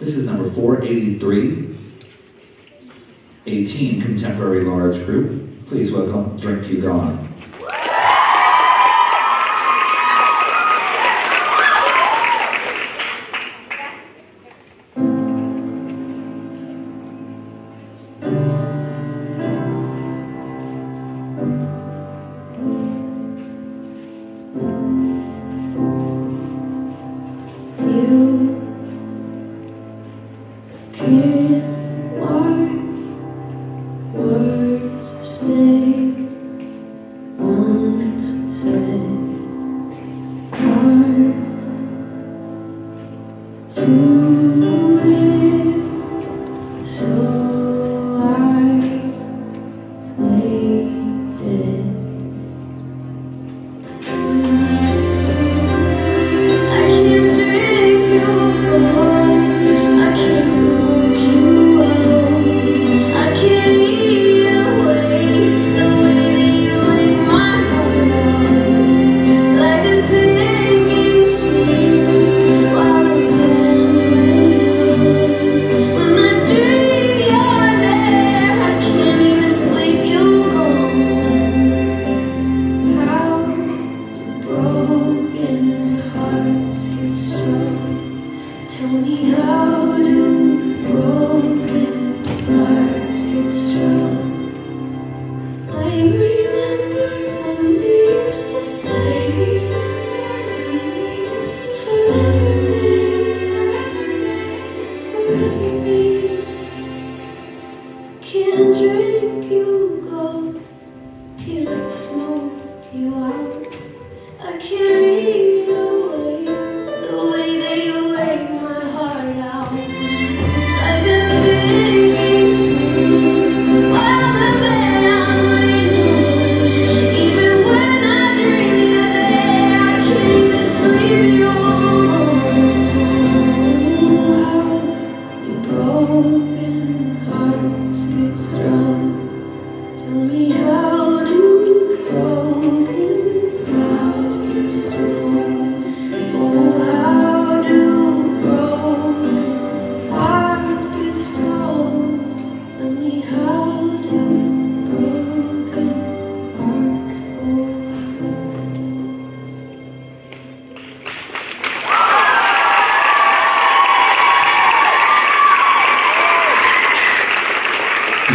This is number 483, 18 Contemporary Large Group. Please welcome Drink You Gone.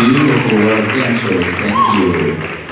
Beautiful work, dancers, thank you.